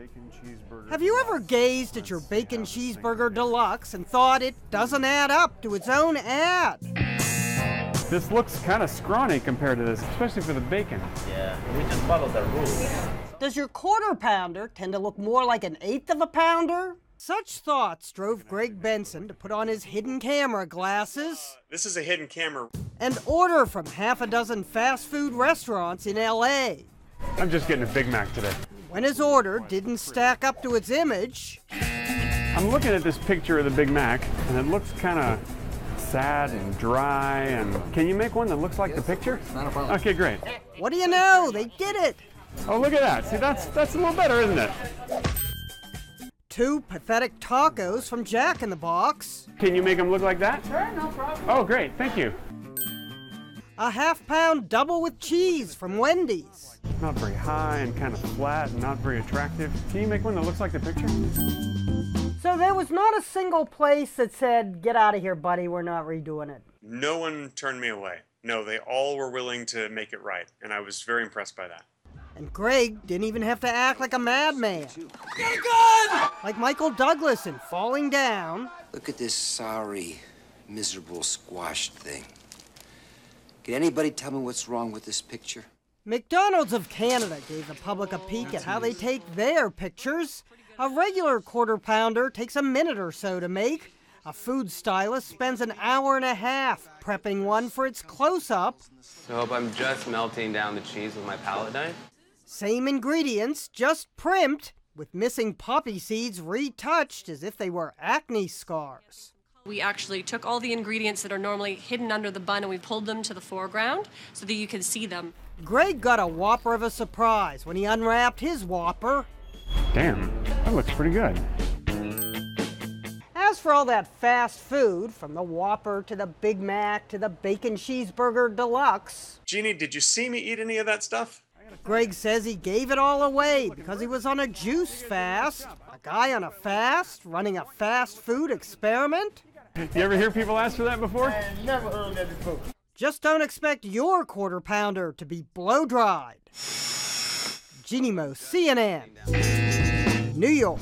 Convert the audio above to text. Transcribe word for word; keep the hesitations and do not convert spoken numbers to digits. bacon cheeseburger. Have you ever gazed at your bacon cheeseburger deluxe and thought it doesn't add up to its own ad? This looks kind of scrawny compared to this, especially for the bacon. Yeah, we just follow the rules. Does your quarter pounder tend to look more like an eighth of a pounder? Such thoughts drove Greg Benson to put on his hidden camera glasses. Uh, this is a hidden camera. And order from half a dozen fast food restaurants in L A. I'm just getting a Big Mac today. When his order didn't stack up to its image. I'm looking at this picture of the Big Mac, and it looks kind of sad and dry. And can you make one that looks like yes, the picture? Not a problem. Okay, great. What do you know? They did it. Oh, look at that. See, that's that's a little better, isn't it? Two pathetic tacos from Jack in the Box. Can you make them look like that? Sure, no problem. Oh, great, thank you. A half-pound double with cheese from Wendy's. Not very high and kind of flat and not very attractive. Can you make one that looks like the picture? So there was not a single place that said, get out of here, buddy, we're not redoing it. No one turned me away. No, they all were willing to make it right, and I was very impressed by that. And Greg didn't even have to act like a madman. Get a gun! Like Michael Douglas in Falling Down. Look at this sorry, miserable, squashed thing. Can anybody tell me what's wrong with this picture? McDonald's of Canada gave the public a peek at how they take their pictures. A regular quarter pounder takes a minute or so to make. A food stylist spends an hour and a half prepping one for its close-up. I hope I'm just melting down the cheese with my palette knife. Same ingredients, just primped, with missing poppy seeds retouched as if they were acne scars. We actually took all the ingredients that are normally hidden under the bun and we pulled them to the foreground so that you can see them. Greg got a whopper of a surprise when he unwrapped his whopper. Damn, that looks pretty good. As for all that fast food, from the Whopper to the Big Mac to the Bacon Cheeseburger Deluxe... Jeannie, did you see me eat any of that stuff? Greg says he gave it all away because he was on a juice fast. A guy on a fast running a fast food experiment. You ever hear people ask for that before? I never heard that before. Just don't expect your quarter pounder to be blow dried. Jeanne Moos, C N N, New York.